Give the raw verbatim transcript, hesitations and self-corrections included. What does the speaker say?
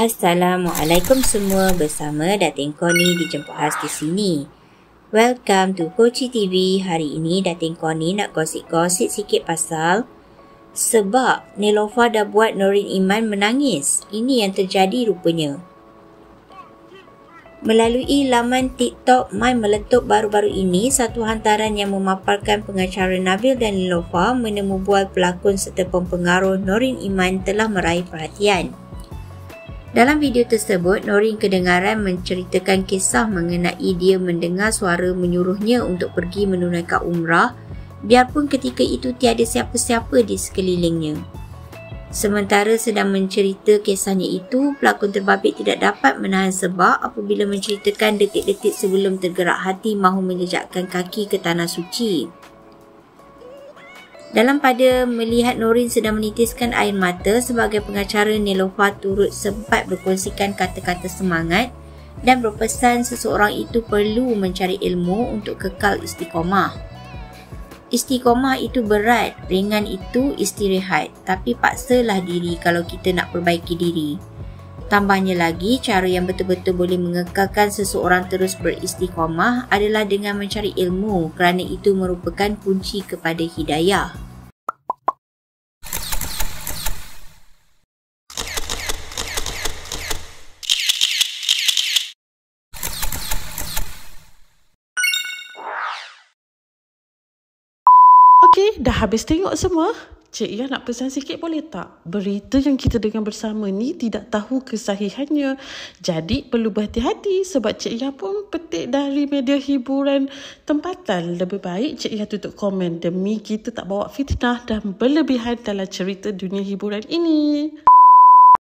Assalamualaikum semua, bersama Datin Koni dijemput khas di sini. Welcome to Koci T V. Hari ini Datin Koni nak gosip-gosip sikit pasal sebab Neelofa dah buat Noor Ein Iman menangis. Ini yang terjadi rupanya. Melalui laman TikTok, mai meletup baru-baru ini satu hantaran yang memaparkan pengacara Nabil dan Neelofa menemu bual pelakon serta pempengaruh Noor Ein Iman telah meraih perhatian. Dalam video tersebut, Noor Ein kedengaran menceritakan kisah mengenai dia mendengar suara menyuruhnya untuk pergi menunaikan umrah, biarpun ketika itu tiada siapa-siapa di sekelilingnya. Sementara sedang mencerita kisahnya itu, pelakon terbabit tidak dapat menahan sebab apabila menceritakan detik-detik sebelum tergerak hati mahu menjejakkan kaki ke tanah suci. Dalam pada melihat Noor Ein sedang menitiskan air mata, sebagai pengacara Neelofa turut sempat berkongsikan kata-kata semangat dan berpesan seseorang itu perlu mencari ilmu untuk kekal istiqomah. Istiqomah itu berat, ringan itu istirahat, tapi paksalah diri kalau kita nak perbaiki diri. Tambahnya lagi, cara yang betul-betul boleh mengekalkan seseorang terus beristiqomah adalah dengan mencari ilmu, kerana itu merupakan kunci kepada hidayah. Okey, dah habis tengok semua. Cik Iyah nak pesan sikit boleh tak? Berita yang kita dengar bersama ni tidak tahu kesahihannya. Jadi perlu berhati-hati sebab Cik Iyah pun petik dari media hiburan tempatan. Lebih baik Cik Iyah tutup komen demi kita tak bawa fitnah dan berlebihan dalam cerita dunia hiburan ini.